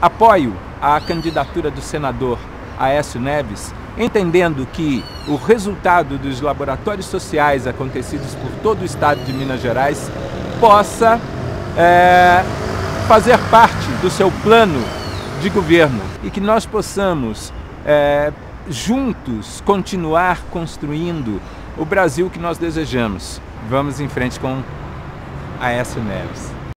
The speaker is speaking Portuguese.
apoio à candidatura do senador Aécio Neves, entendendo que o resultado dos laboratórios sociais acontecidos por todo o estado de Minas Gerais possa fazer parte do seu plano de governo e que nós possamos juntos continuar construindo o Brasil que nós desejamos. Vamos em frente com Aécio Neves.